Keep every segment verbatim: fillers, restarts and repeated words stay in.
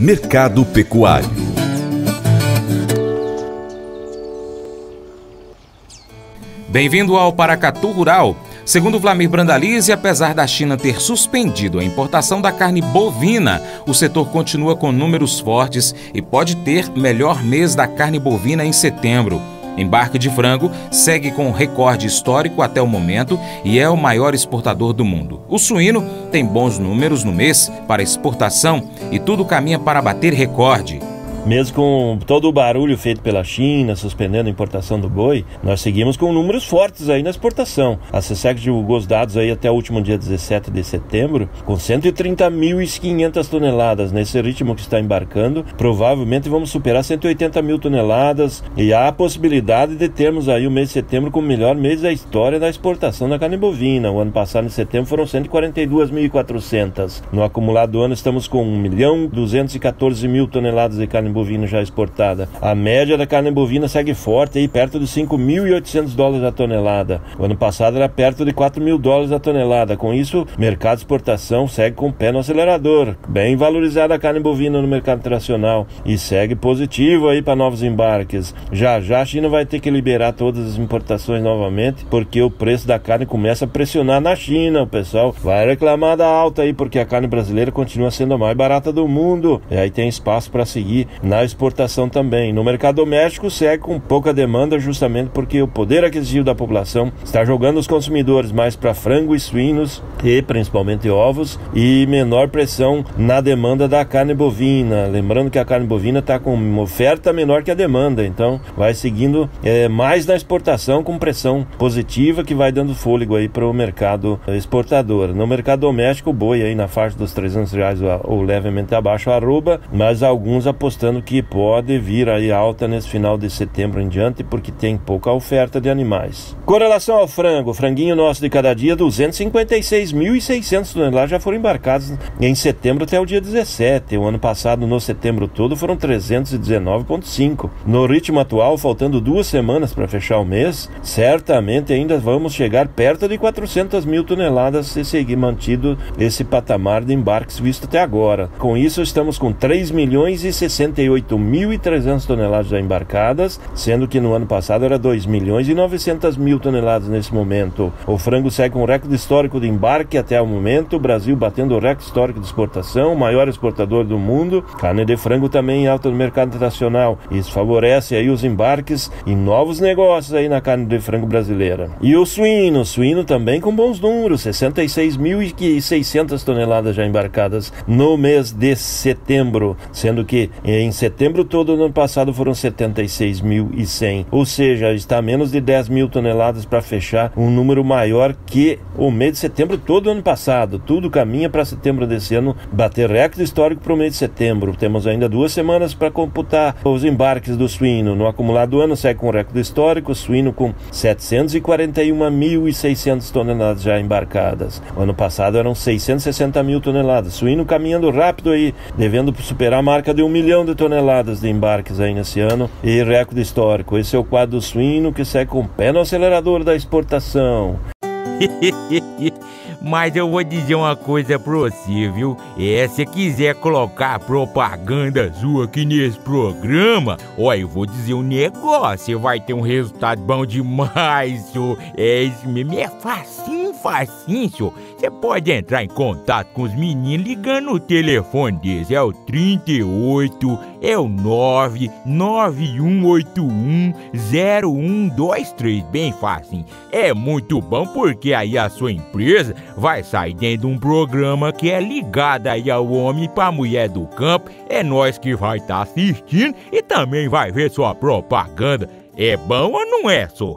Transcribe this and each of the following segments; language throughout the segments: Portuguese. Mercado Pecuário. Bem-vindo ao Paracatu Rural. Segundo Vlamir Brandalizze, apesar da China ter suspendido a importação da carne bovina, o setor continua com números fortes e pode ter melhor mês da carne bovina em setembro. Embarque de frango segue com um recorde histórico até o momento e é o maior exportador do mundo. O suíno tem bons números no mês para exportação e tudo caminha para bater recorde. Mesmo com todo o barulho feito pela China, suspendendo a importação do boi, nós seguimos com números fortes aí na exportação. A SESEC divulgou os dados aí até o último dia dezessete de setembro, com cento e trinta mil e quinhentas toneladas. Nesse ritmo que está embarcando, provavelmente vamos superar cento e oitenta mil toneladas e há a possibilidade de termos aí o mês de setembro como o melhor mês da história da exportação da carne bovina. O ano passado, em setembro, foram cento e quarenta e duas mil e quatrocentas. No acumulado do ano, estamos com um milhão duzentas e quatorze mil toneladas de carne bovina já exportada. A média da carne bovina segue forte aí, perto de cinco mil e oitocentos dólares a tonelada. O ano passado era perto de quatro mil dólares a tonelada. Com isso, o mercado de exportação segue com o pé no acelerador. Bem valorizada a carne bovina no mercado internacional e segue positivo aí para novos embarques. Já já a China vai ter que liberar todas as importações novamente, porque o preço da carne começa a pressionar na China. O pessoal vai reclamar da alta aí, porque a carne brasileira continua sendo a mais barata do mundo. E aí tem espaço para seguir na exportação também. No mercado doméstico segue com pouca demanda, justamente porque o poder aquisitivo da população está jogando os consumidores mais para frango e suínos e principalmente ovos, e menor pressão na demanda da carne bovina. Lembrando que a carne bovina está com uma oferta menor que a demanda, então vai seguindo é, mais na exportação, com pressão positiva que vai dando fôlego aí para o mercado exportador. No mercado doméstico, o boi aí na faixa dos trezentos reais ou levemente abaixo, arroba, mas alguns apostando que pode vir aí alta nesse final de setembro em diante, porque tem pouca oferta de animais. Com relação ao frango, o franguinho nosso de cada dia, duzentas e cinquenta e seis mil e seiscentas toneladas já foram embarcadas em setembro até o dia dezessete. O ano passado, no setembro todo, foram trezentas e dezenove vírgula cinco. No ritmo atual, faltando duas semanas para fechar o mês, certamente ainda vamos chegar perto de quatrocentas mil toneladas se seguir mantido esse patamar de embarques visto até agora. Com isso, estamos com três milhões e sessenta e oito mil e trezentas toneladas já embarcadas, sendo que no ano passado era dois milhões e novecentas mil toneladas nesse momento. O frango segue um recorde histórico de embarque até o momento, o Brasil batendo o recorde histórico de exportação, o maior exportador do mundo. Carne de frango também em alta no mercado internacional. Isso favorece aí os embarques e novos negócios aí na carne de frango brasileira. E o suíno, o suíno também com bons números, sessenta e seis mil e seiscentas toneladas já embarcadas no mês de setembro, sendo que em setembro todo no ano passado foram setenta e seis mil e cem, ou seja, está a menos de dez mil toneladas para fechar um número maior que o mês de setembro todo ano passado. Tudo caminha para setembro desse ano bater recorde histórico para o mês de setembro. Temos ainda duas semanas para computar os embarques do suíno. No acumulado do ano segue com recorde histórico, suíno com setecentas e quarenta e uma mil e seiscentas toneladas já embarcadas. O ano passado eram seiscentas e sessenta mil toneladas. Suíno caminhando rápido aí, devendo superar a marca de um milhão de toneladas de embarques aí nesse ano e recorde histórico. Esse é o quadro do suíno, que segue com o pé no acelerador da exportação. Mas eu vou dizer uma coisa pra você, viu? É, se quiser colocar propaganda sua aqui nesse programa, ó, eu vou dizer um negócio, você vai ter um resultado bom demais, senhor. É isso mesmo, é facinho, facinho, senhor. Você pode entrar em contato com os meninos ligando o telefone deles, é o trinta e oito, é o nove nove um oito um zero um dois três, bem facinho. É muito bom, porque aí a sua empresa vai sair dentro de um programa que é ligado aí ao homem para a mulher do campo. É nós que vai estar tá assistindo e também vai ver sua propaganda. É bom ou não é, só?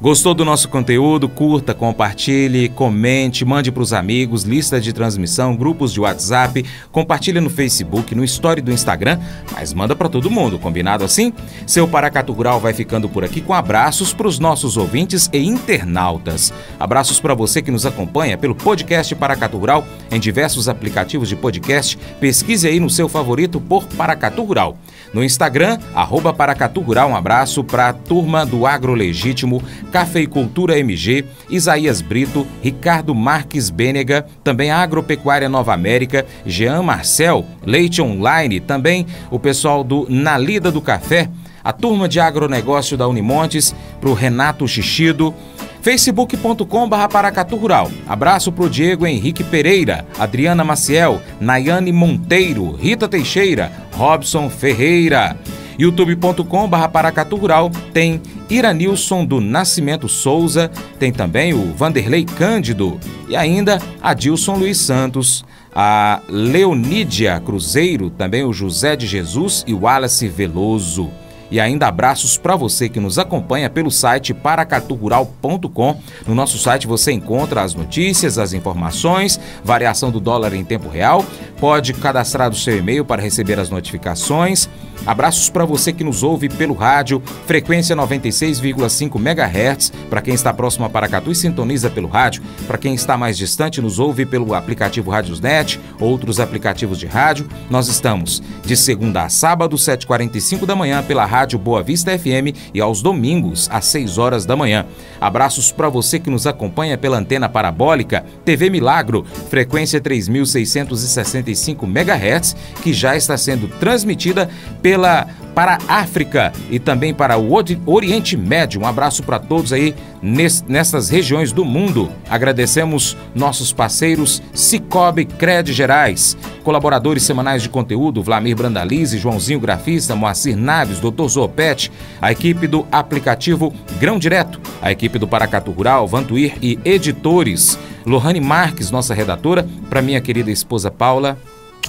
Gostou do nosso conteúdo? Curta, compartilhe, comente, mande para os amigos, lista de transmissão, grupos de WhatsApp, compartilhe no Facebook, no Story do Instagram, mas manda para todo mundo, combinado assim? Seu Paracatu Rural vai ficando por aqui com abraços para os nossos ouvintes e internautas. Abraços para você que nos acompanha pelo podcast Paracatu Rural em diversos aplicativos de podcast. Pesquise aí no seu favorito por Paracatu Rural. No Instagram, arroba Paracatu Rural, um abraço para a turma do Agrolegítimo Café e Cultura M G, Isaías Brito, Ricardo Marques Bênega, também a Agropecuária Nova América, Jean Marcel, Leite Online, também o pessoal do Na Lida do Café, a turma de agronegócio da Unimontes, para o Renato Xixido, facebook ponto com barra Paracatu Rural. Abraço para o Diego, Henrique Pereira, Adriana Maciel, Nayane Monteiro, Rita Teixeira, Robson Ferreira. youtube ponto com barra Paracatu Rural tem Iranilson do Nascimento Souza, tem também o Vanderlei Cândido e ainda a Dilson Luiz Santos, a Leonídia Cruzeiro, também o José de Jesus e o Wallace Veloso. E ainda abraços para você que nos acompanha pelo site paracatu rural ponto com. No nosso site você encontra as notícias, as informações, variação do dólar em tempo real. Pode cadastrar o seu e-mail para receber as notificações. Abraços para você que nos ouve pelo rádio, frequência noventa e seis vírgula cinco megahertz. Para quem está próximo a Paracatu e sintoniza pelo rádio. Para quem está mais distante, nos ouve pelo aplicativo Rádios Net, outros aplicativos de rádio. Nós estamos de segunda a sábado, sete e quarenta e cinco da manhã, pela rádio. Rádio Boa Vista F M e aos domingos, às seis horas da manhã. Abraços para você que nos acompanha pela Antena Parabólica, T V Milagro, frequência três mil seiscentos e sessenta e cinco megahertz, que já está sendo transmitida pela, para a África e também para o Oriente Médio. Um abraço para todos aí nes, nessas regiões do mundo. Agradecemos nossos parceiros Sicoob, Crédito Gerais, colaboradores semanais de conteúdo, Vlamir Brandalizze, Joãozinho Grafista, Moacir Naves, doutor Zopete, a equipe do aplicativo Grão Direto, a equipe do Paracatu Rural, Vantuir e editores. Lohane Marques, nossa redatora, para minha querida esposa Paula,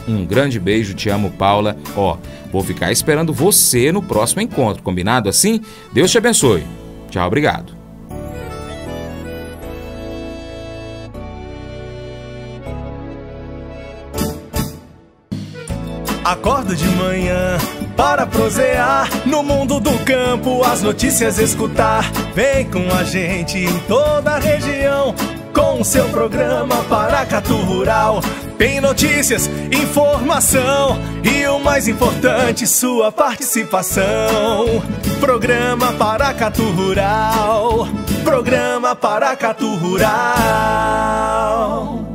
um grande beijo, te amo, Paula. Ó, vou ficar esperando você no próximo encontro, combinado assim? Deus te abençoe. Tchau, obrigado. Acordo de manhã para prosear, no mundo do campo as notícias escutar. Vem com a gente em toda a região, com o seu programa Paracatu Rural. Tem notícias, informação e o mais importante, sua participação. Programa Paracatu Rural, programa Paracatu Rural.